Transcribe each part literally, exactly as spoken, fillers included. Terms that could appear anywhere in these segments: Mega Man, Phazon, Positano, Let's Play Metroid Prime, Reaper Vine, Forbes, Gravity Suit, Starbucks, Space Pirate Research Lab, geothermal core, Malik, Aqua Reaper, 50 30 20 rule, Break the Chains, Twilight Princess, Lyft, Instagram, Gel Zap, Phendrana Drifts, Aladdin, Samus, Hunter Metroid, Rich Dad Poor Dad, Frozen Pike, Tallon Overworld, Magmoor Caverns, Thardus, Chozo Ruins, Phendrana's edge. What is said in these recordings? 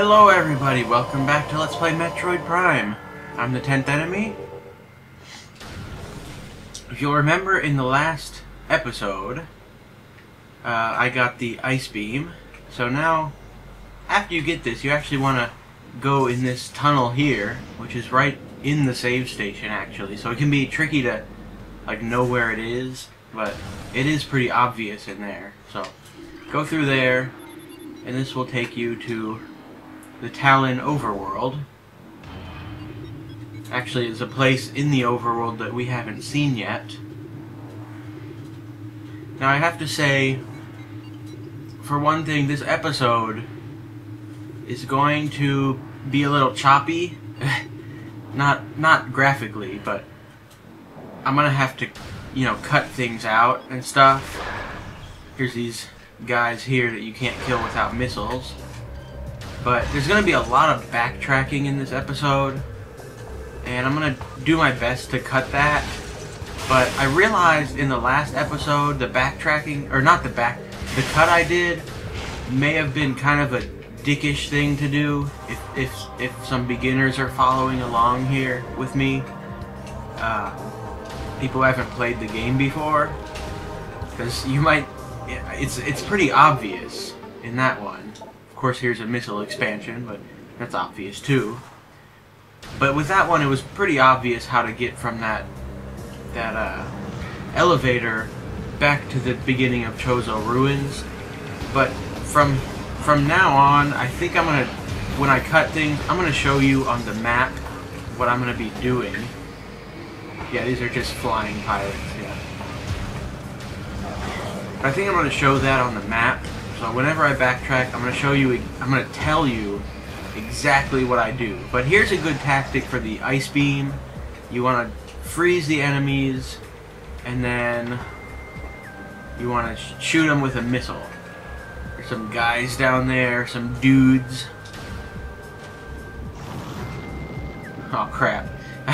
Hello everybody, welcome back to Let's Play Metroid Prime. I'm the tenth enemy. If you'll remember in the last episode, uh, I got the ice beam. So now, after you get this, you actually want to go in this tunnel here, which is right in the save station actually. So it can be tricky to like know where it is, but it is pretty obvious in there. So go through there, and this will take you to the Tallon Overworld. Actually, it's a place in the overworld that we haven't seen yet. Now, I have to say, for one thing, this episode is going to be a little choppy. not not graphically, but I'm gonna have to, you know, cut things out and stuff. Here's these guys here that you can't kill without missiles. But there's going to be a lot of backtracking in this episode, and I'm going to do my best to cut that. But I realized in the last episode, the backtracking, or not the back, the cut I did may have been kind of a dickish thing to do if, if, if some beginners are following along here with me. Uh, people who haven't played the game before, because you might, it's, it's pretty obvious in that one. Of course, here's a missile expansion, but that's obvious too. But with that one, it was pretty obvious how to get from that that uh, elevator back to the beginning of Chozo Ruins. But from from now on, I think I'm gonna, when I cut things, I'm gonna show you on the map what I'm gonna be doing. Yeah, these are just flying pirates. Yeah, I think I'm gonna show that on the map. So whenever I backtrack, I'm going to show you, I'm going to tell you exactly what I do. But here's a good tactic for the ice beam. You want to freeze the enemies, and then you want to sh shoot them with a missile. There's some guys down there, some dudes. Oh crap.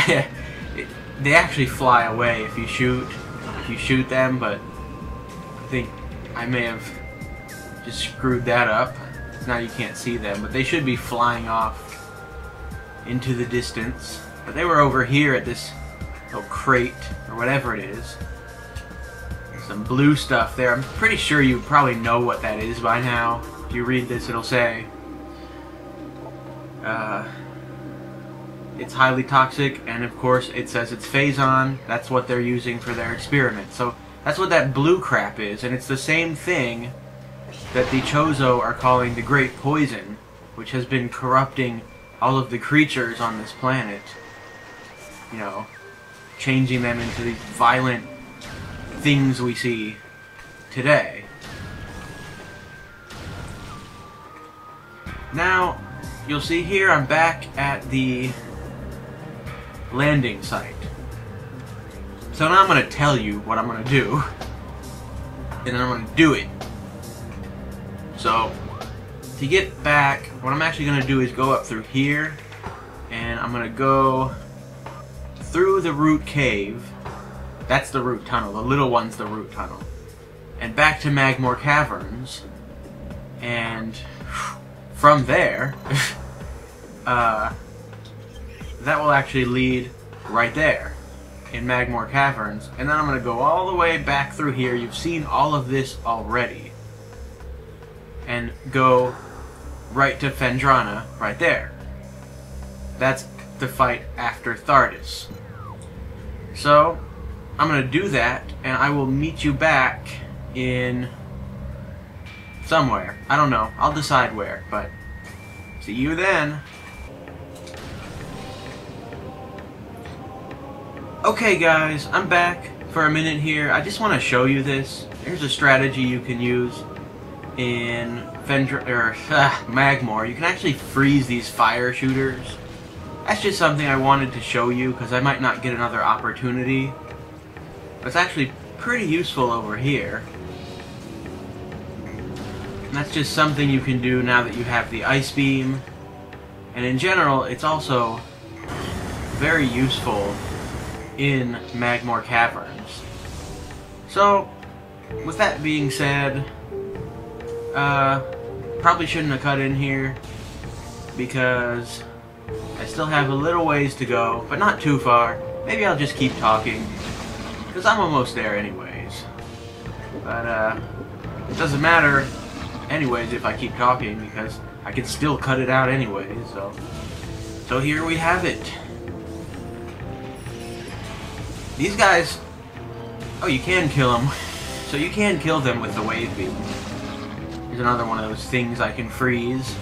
They actually fly away if you shoot, if you shoot them, but I think I may have just screwed that up. Now you can't see them, but they should be flying off into the distance. But they were over here at this little crate, or whatever it is. Some blue stuff there. I'm pretty sure you probably know what that is by now. If you read this, it'll say, uh, it's highly toxic, and of course it says it's Phazon. That's what they're using for their experiment. So that's what that blue crap is, and it's the same thing that the Chozo are calling the Great Poison, which has been corrupting all of the creatures on this planet. You know, changing them into these violent things we see today. Now, you'll see here I'm back at the landing site. So now I'm going to tell you what I'm going to do, and then I'm going to do it. So, to get back, what I'm actually going to do is go up through here, and I'm going to go through the root cave. That's the root tunnel. The little one's the root tunnel. And back to Magmoor Caverns. And from there, uh, that will actually lead right there in Magmoor Caverns. And then I'm going to go all the way back through here. You've seen all of this already. And go right to Phendrana, right there. That's the fight after Thardus. So, I'm going to do that, and I will meet you back in somewhere. I don't know. I'll decide where, but see you then. Okay, guys, I'm back for a minute here. I just want to show you this. Here's a strategy you can use in Phendra or uh, Magmoor. You can actually freeze these fire shooters. That's just something I wanted to show you because I might not get another opportunity. But it's actually pretty useful over here. And that's just something you can do now that you have the ice beam. And in general, it's also very useful in Magmoor Caverns. So, with that being said, Uh, probably shouldn't have cut in here. because I still have a little ways to go, but not too far. Maybe I'll just keep talking, because I'm almost there anyways. But, uh, it doesn't matter anyways if I keep talking, because I can still cut it out anyway, so... So here we have it. These guys... Oh, you can kill them. So you can kill them with the wave beam. Here's another one of those things I can freeze.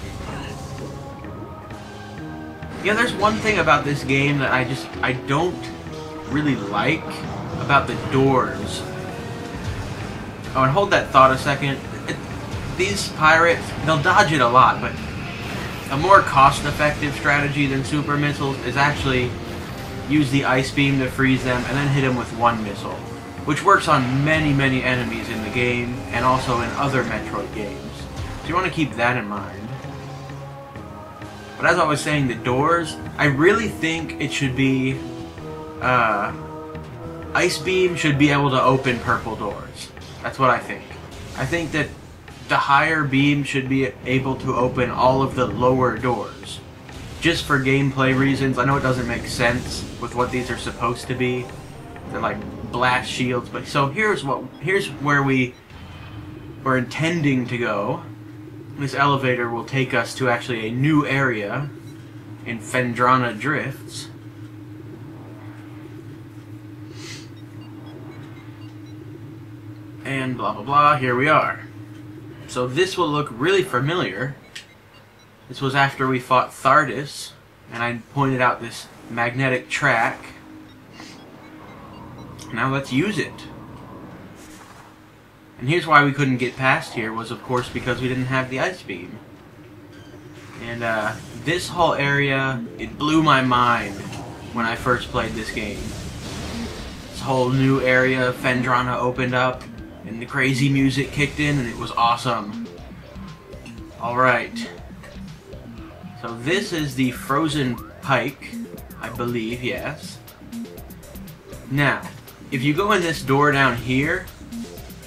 Yeah, there's one thing about this game that I just... I don't really like about the doors. Oh, and hold that thought a second. It, these pirates, they'll dodge it a lot, but... A more cost-effective strategy than super missiles is actually use the ice beam to freeze them and then hit them with one missile, which works on many, many enemies in the game and also in other Metroid games. So you want to keep that in mind. But as I was saying, the doors, I really think it should be... Uh, ice beam should be able to open purple doors. That's what I think. I think that the higher beam should be able to open all of the lower doors. Just for gameplay reasons. I know it doesn't make sense with what these are supposed to be. They're like blast shields, but so here's what here's where we were intending to go. This elevator will take us to actually a new area in Phendrana Drifts. And blah blah blah, here we are. So this will look really familiar. This was after we fought Thardus, and I pointed out this magnetic track. Now let's use it. And here's why we couldn't get past here was, of course, because we didn't have the ice beam. And uh, this whole area, it blew my mind when I first played this game. This whole new area of Phendrana opened up, and the crazy music kicked in, and it was awesome. Alright. So this is the Frozen Pike, I believe, yes. Now, if you go in this door down here,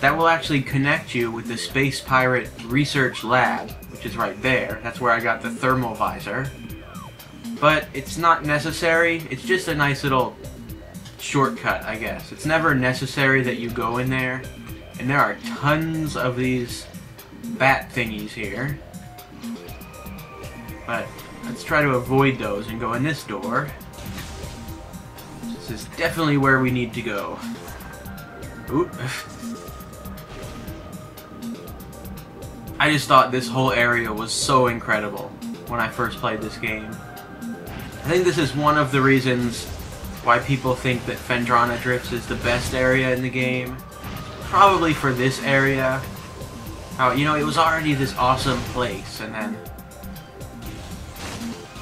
that will actually connect you with the Space Pirate Research Lab, which is right there. That's where I got the thermal visor. But it's not necessary. It's just a nice little shortcut, I guess. It's never necessary that you go in there. And there are tons of these bat thingies here. But let's try to avoid those and go in this door. This is definitely where we need to go. Oop. I just thought this whole area was so incredible when I first played this game. I think this is one of the reasons why people think that Phendrana Drifts is the best area in the game. Probably for this area. How, you know, it was already this awesome place, and then...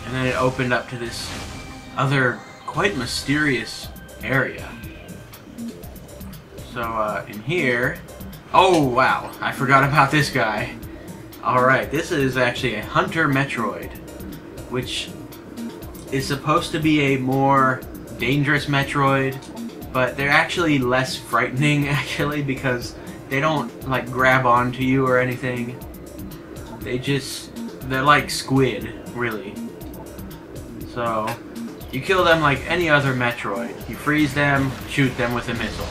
And then it opened up to this other... quite mysterious area. So, uh, in here... Oh, wow! I forgot about this guy! Alright, this is actually a Hunter Metroid, which is supposed to be a more dangerous Metroid, but they're actually less frightening, actually, because they don't, like, grab onto you or anything. They just... they're like squid, really. So... you kill them like any other Metroid. You freeze them, shoot them with a missile.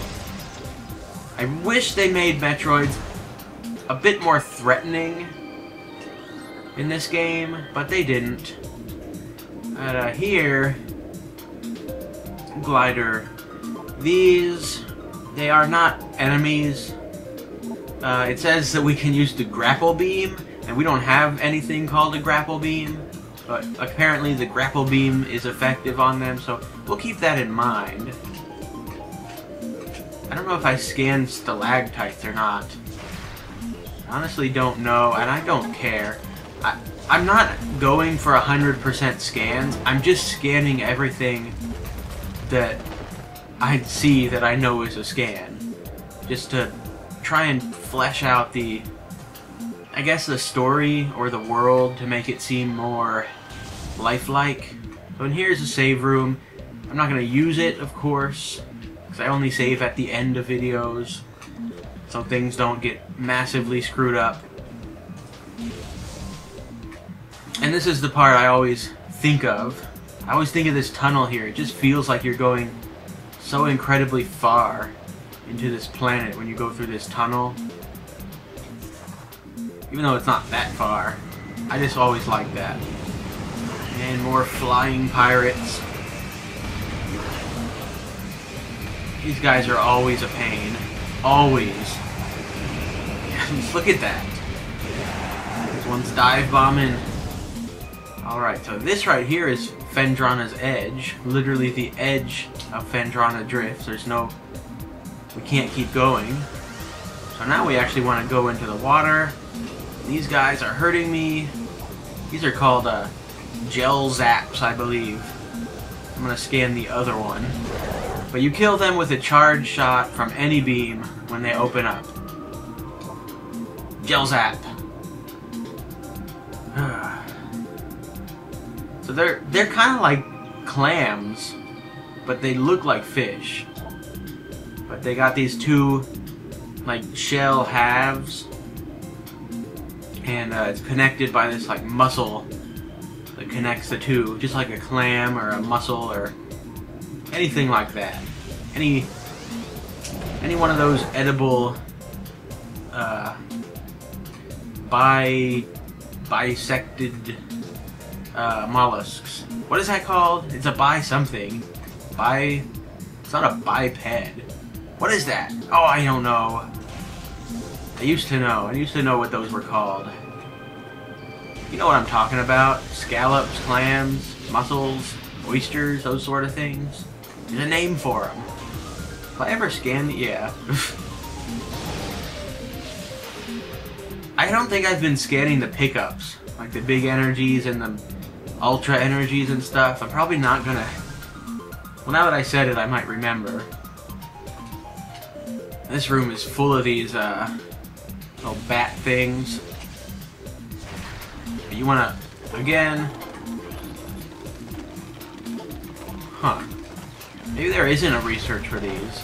I wish they made Metroids a bit more threatening in this game, but they didn't. But uh, here, glider. These, they are not enemies. Uh, it says that we can use the grapple beam, and we don't have anything called a grapple beam. But apparently the grapple beam is effective on them, so we'll keep that in mind. I don't know if I scanned stalactites or not. I honestly don't know, and I don't care. I, I'm not going for one hundred percent scans. I'm just scanning everything that I see that I know is a scan. Just to try and flesh out the... I guess the story or the world to make it seem more lifelike. So in here is a save room. I'm not going to use it, of course, because I only save at the end of videos, so things don't get massively screwed up. And this is the part I always think of. I always think of this tunnel here. It just feels like you're going so incredibly far into this planet when you go through this tunnel. Even though it's not that far. I just always like that. And more flying pirates. These guys are always a pain. Always. Just look at that. This one's dive bombing. Alright, so this right here is Phendrana's edge. Literally the edge of Phendrana Drifts. There's no... We can't keep going. So now we actually want to go into the water. These guys are hurting me. These are called uh, Gel Zaps, I believe. I'm going to scan the other one. But you kill them with a charge shot from any beam when they open up. Gel Zap. So they're they're kind of like clams, but they look like fish. But they got these two like shell halves, and uh, it's connected by this like muscle that connects the two, just like a clam or a mussel or anything like that. Any any one of those edible uh, bi bisected uh, mollusks. What is that called? It's a bi something. Bi. It's not a biped. What is that? Oh, I don't know. I used to know. I used to know what those were called. You know what I'm talking about? Scallops, clams, mussels, oysters, those sort of things. There's a name for them. If I ever scan the... yeah. I don't think I've been scanning the pickups. Like the big energies and the ultra energies and stuff. I'm probably not gonna... Well, now that I said it, I might remember. This room is full of these uh, little bat things. You wanna... again... Huh. Maybe there isn't a research for these.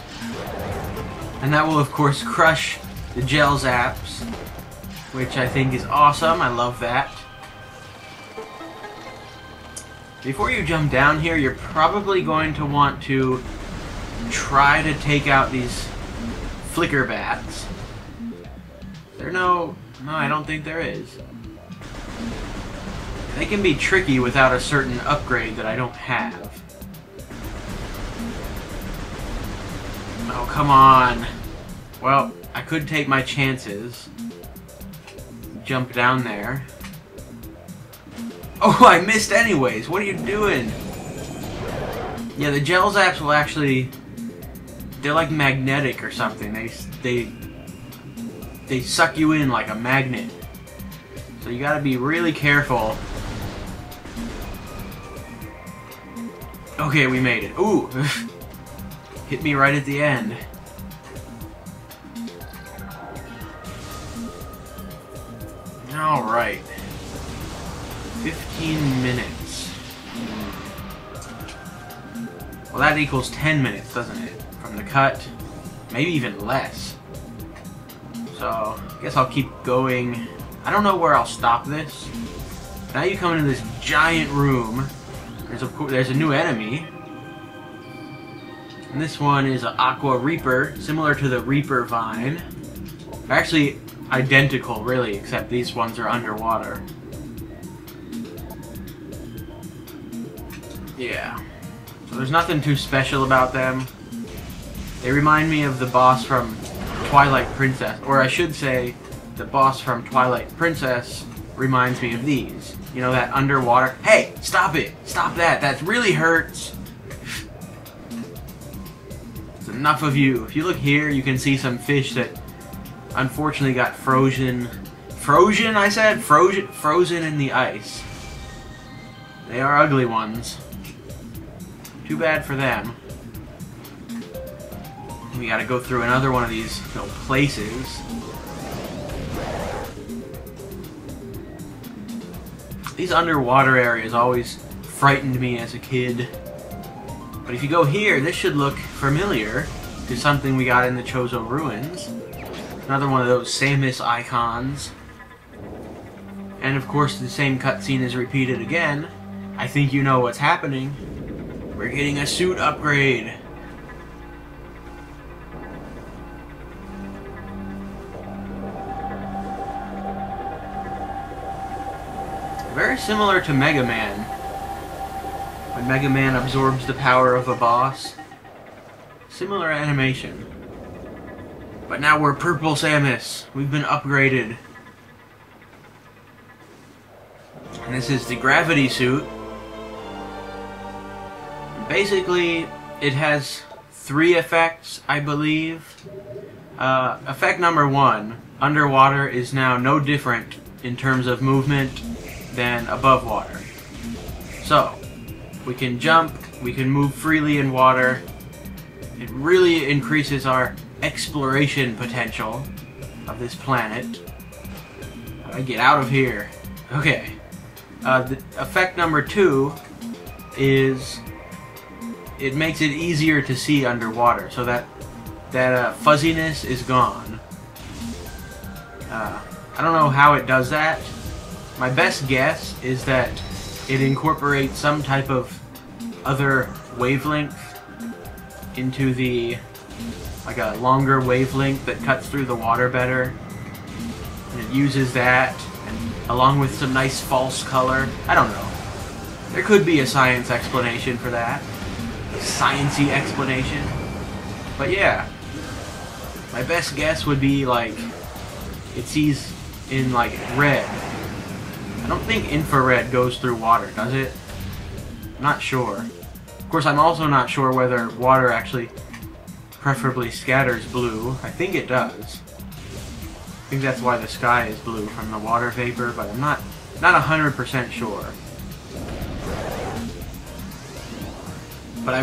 And that will, of course, crush the Gel Zaps, which I think is awesome. I love that. Before you jump down here, you're probably going to want to try to take out these flicker bats. There are no... No, I don't think there is. They can be tricky without a certain upgrade that I don't have. Oh, come on. Well, I could take my chances. Jump down there. Oh, I missed anyways. What are you doing? Yeah, the Gel Zaps will actually... They're like magnetic or something. They, they, they suck you in like a magnet. So you gotta be really careful. Okay, we made it. Ooh! Hit me right at the end. Alright. fifteen minutes. Well, that equals ten minutes, doesn't it? From the cut. Maybe even less. So, I guess I'll keep going. I don't know where I'll stop this. Now you come into this giant room. There's a, there's a new enemy. And this one is an Aqua Reaper, similar to the Reaper Vine. They're actually identical, really, except these ones are underwater. Yeah. So there's nothing too special about them. They remind me of the boss from Twilight Princess, or I should say, the boss from Twilight Princess reminds me of these. You know, that underwater... Hey! Stop it! Stop that! That really hurts! Enough of you. If you look here, you can see some fish that unfortunately got frozen. Frozen, I said? Frozen, frozen in the ice. They are ugly ones. Too bad for them. We gotta go through another one of these you know, places. These underwater areas always frightened me as a kid. But if you go here, this should look familiar to something we got in the Chozo Ruins. Another one of those Samus icons. and of course the same cutscene is repeated again. I think you know what's happening. We're getting a suit upgrade. Very similar to Mega Man. When Mega Man absorbs the power of a boss. Similar animation. But now we're Purple Samus. We've been upgraded. And this is the Gravity Suit. Basically, it has three effects, I believe. Uh, effect number one, underwater is now no different in terms of movement than above water. So, we can jump, we can move freely in water. It really increases our exploration potential of this planet. How do I get out of here? Okay. Uh, the effect number two is it makes it easier to see underwater, so that that uh, fuzziness is gone. Uh, I don't know how it does that. My best guess is that it incorporates some type of other wavelength into the, like a longer wavelength that cuts through the water better, and it uses that along with some nice false color. I don't know. There could be a science explanation for that. A sciencey explanation. But yeah. My best guess would be like it sees in like red. I don't think infrared goes through water, does it? I'm not sure. Of course, I'm also not sure whether water actually preferably scatters blue. I think it does. I think that's why the sky is blue from the water vapor, but I'm not not a hundred percent sure. But I,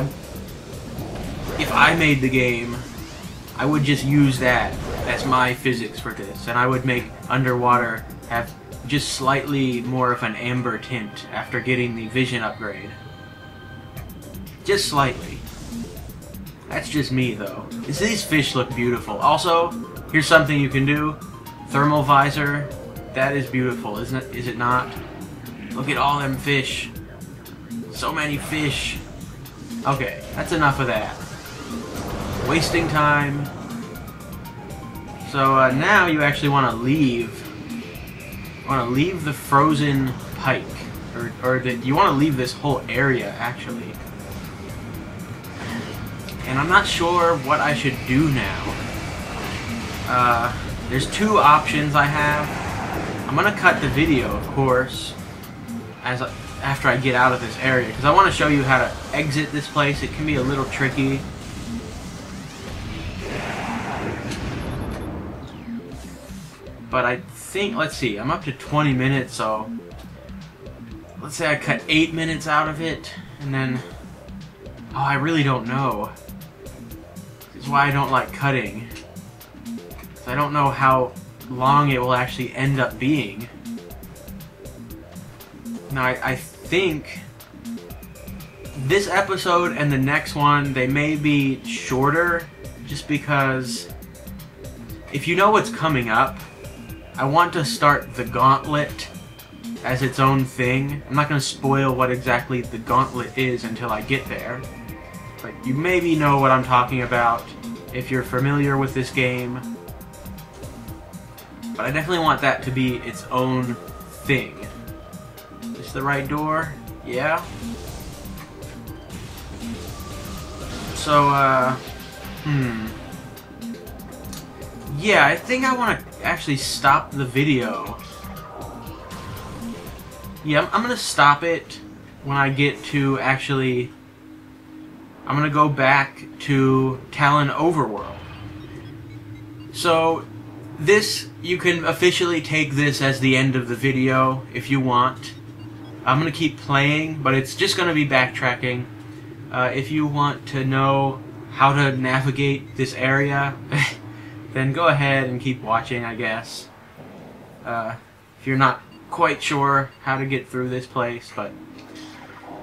if I made the game, I would just use that as my physics for this, and I would make underwater have just slightly more of an amber tint after getting the vision upgrade. Just slightly. That's just me, though. These fish look beautiful. Also, here's something you can do. Thermal visor, that is beautiful, isn't it? Is it not? Look at all them fish. So many fish. Okay, that's enough of that. Wasting time. So uh, now you actually want to leave. You want to leave the Frozen Pike, or, or the, you want to leave this whole area actually. And I'm not sure what I should do now. Uh, there's two options I have. I'm gonna cut the video, of course, as I, after I get out of this area, because I want to show you how to exit this place. It can be a little tricky. But I think, let's see, I'm up to twenty minutes, so let's say I cut eight minutes out of it, and then, oh, I really don't know. This is why I don't like cutting. I don't know how long it will actually end up being. Now, I, I think this episode and the next one, they may be shorter, just because if you know what's coming up, I want to start the gauntlet as its own thing. I'm not going to spoil what exactly the gauntlet is until I get there, but you maybe know what I'm talking about if you're familiar with this game. But I definitely want that to be its own thing. Is this the right door? Yeah. So, uh... Hmm. Yeah, I think I want to actually stop the video. Yeah, I'm, I'm going to stop it when I get to actually... I'm going to go back to Tallon Overworld. So... this, you can officially take this as the end of the video if you want. I'm going to keep playing, but it's just going to be backtracking. Uh, if you want to know how to navigate this area, then go ahead and keep watching, I guess. Uh, if you're not quite sure how to get through this place, but...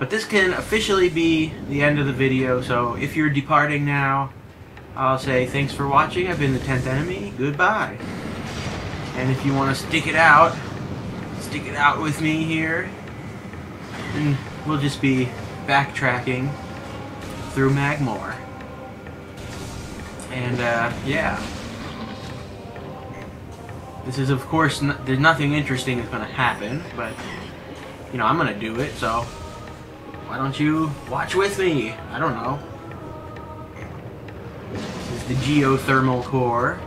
But this can officially be the end of the video, so if you're departing now, I'll say thanks for watching. I've been the tenth enemy. Goodbye. And if you want to stick it out, stick it out with me here. And we'll just be backtracking through Magmoor. And, uh, yeah. This is, of course, n there's nothing interesting is going to happen, but, you know, I'm going to do it, so why don't you watch with me? I don't know. This is the geothermal core.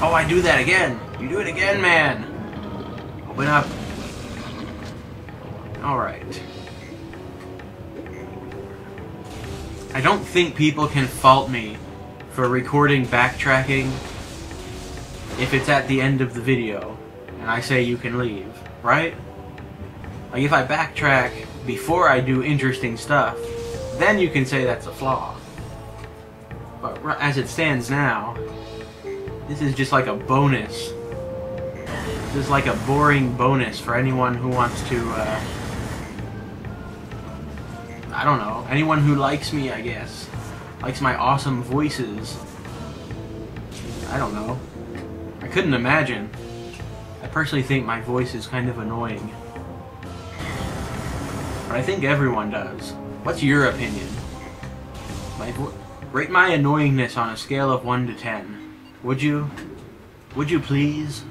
Oh, I do that again. You do it again, man. Open up. Alright. I don't think people can fault me for recording backtracking if it's at the end of the video and I say you can leave, right? Like, if I backtrack before I do interesting stuff, then you can say that's a flaw. But as it stands now, this is just like a bonus. This is like a boring bonus for anyone who wants to, uh... I don't know, anyone who likes me, I guess. Likes my awesome voices. I don't know. I couldn't imagine. I personally think my voice is kind of annoying. But I think everyone does. What's your opinion? My vo- rate my annoyingness on a scale of one to ten. Would you? Would you please?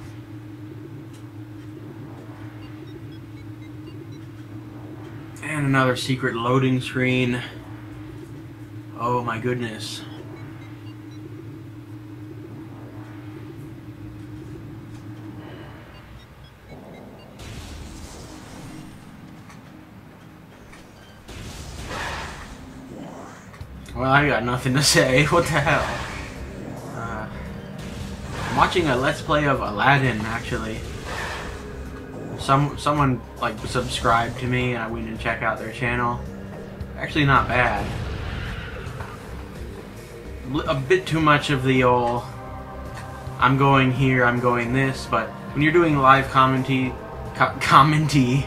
And another secret loading screen. Oh my goodness. Well, I got nothing to say. What the hell? Uh, I'm watching a Let's Play of Aladdin, actually. Some someone like subscribed to me, and I went and checked out their channel. Actually, not bad. A bit too much of the old "I'm going here, I'm going this," but when you're doing live commentee, co commentee,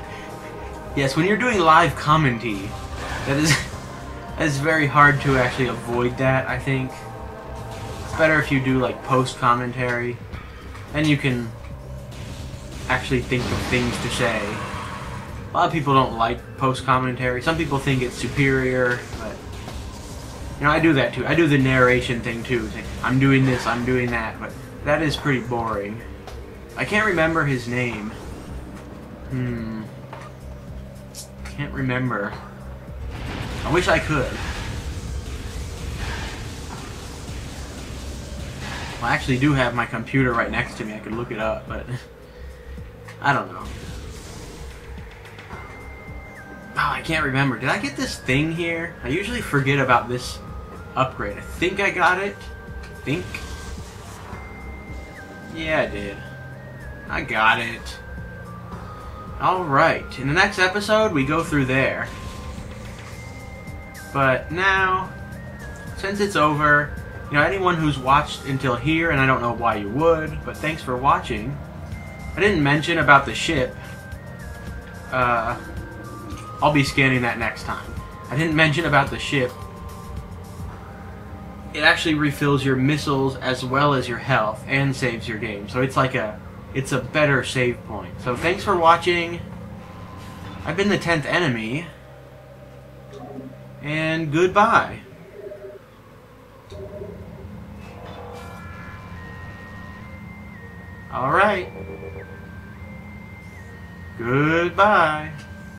yes, when you're doing live commentee, that is. It's very hard to actually avoid that, I think. It's better if you do, like, post-commentary. Then you can actually think of things to say. A lot of people don't like post-commentary. Some people think it's superior, but... You know, I do that, too. I do the narration thing, too. Like, I'm doing this, I'm doing that, but that is pretty boring. I can't remember his name. Hmm. Can't remember. I wish I could. Well, I actually do have my computer right next to me. I could look it up, but I don't know. Oh, I can't remember. Did I get this thing here? I usually forget about this upgrade. I think I got it. I think. Yeah, I did. I got it. Alright. In the next episode, we go through there. But now, since it's over, you know, anyone who's watched until here, and I don't know why you would, but thanks for watching. I didn't mention about the ship. Uh, I'll be scanning that next time. I didn't mention about the ship. It actually refills your missiles as well as your health and saves your game. So it's like a, it's a better save point. So thanks for watching. I've been the tenth enemy. And goodbye. All right. Goodbye.